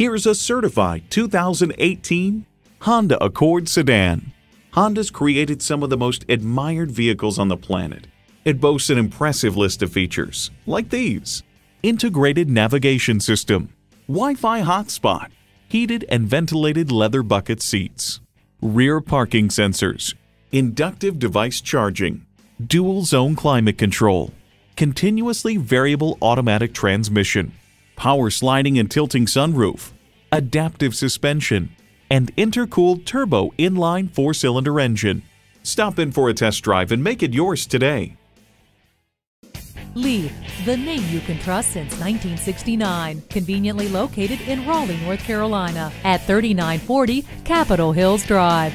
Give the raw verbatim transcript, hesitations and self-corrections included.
Here's a certified two thousand eighteen Honda Accord sedan. Honda's created some of the most admired vehicles on the planet. It boasts an impressive list of features, like these: integrated navigation system, Wi-Fi hotspot, heated and ventilated leather bucket seats, rear parking sensors, inductive device charging, dual zone climate control, continuously variable automatic transmission, power sliding and tilting sunroof, adaptive suspension, and intercooled turbo inline four-cylinder engine. Stop in for a test drive and make it yours today. Leith, the name you can trust since nineteen sixty-nine. Conveniently located in Raleigh, North Carolina at thirty-nine forty Capital Hills Drive.